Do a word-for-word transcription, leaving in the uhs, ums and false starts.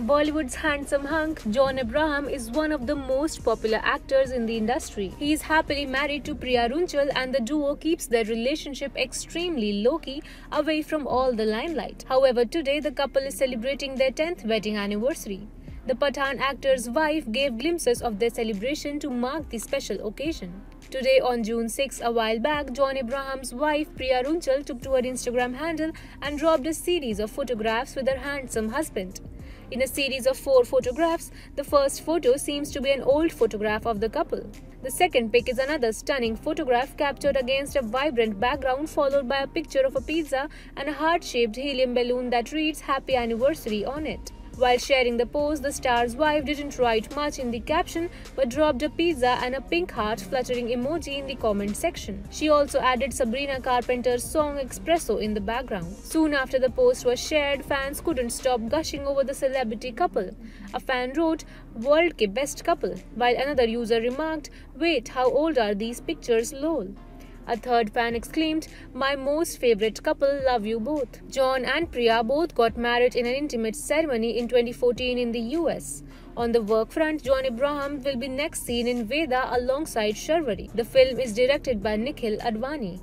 Bollywood's handsome hunk, John Abraham, is one of the most popular actors in the industry. He is happily married to Priya Runchal, and the duo keeps their relationship extremely low-key, away from all the limelight. However, today the couple is celebrating their tenth wedding anniversary. The Pathaan actor's wife gave glimpses of their celebration to mark the special occasion. Today on June sixth, a while back, John Abraham's wife Priya Runchal took to her Instagram handle and dropped a series of photographs with her handsome husband. In a series of four photographs, the first photo seems to be an old photograph of the couple. The second pic is another stunning photograph captured against a vibrant background, followed by a picture of a pizza and a heart-shaped helium balloon that reads "Happy Anniversary" on it. While sharing the post, the star's wife didn't write much in the caption but dropped a pizza and a pink heart fluttering emoji in the comment section. She also added Sabrina Carpenter's song "Espresso" in the background. Soon after the post was shared, fans couldn't stop gushing over the celebrity couple. A fan wrote, "World ke best couple," while another user remarked, "Wait, how old are these pictures, lol." A third fan exclaimed, "My most favorite couple, love you both." John and Priya both got married in an intimate ceremony in twenty fourteen in the U S. On the work front, John Abraham will be next seen in Vedaa alongside Sharvari. The film is directed by Nikhil Advani.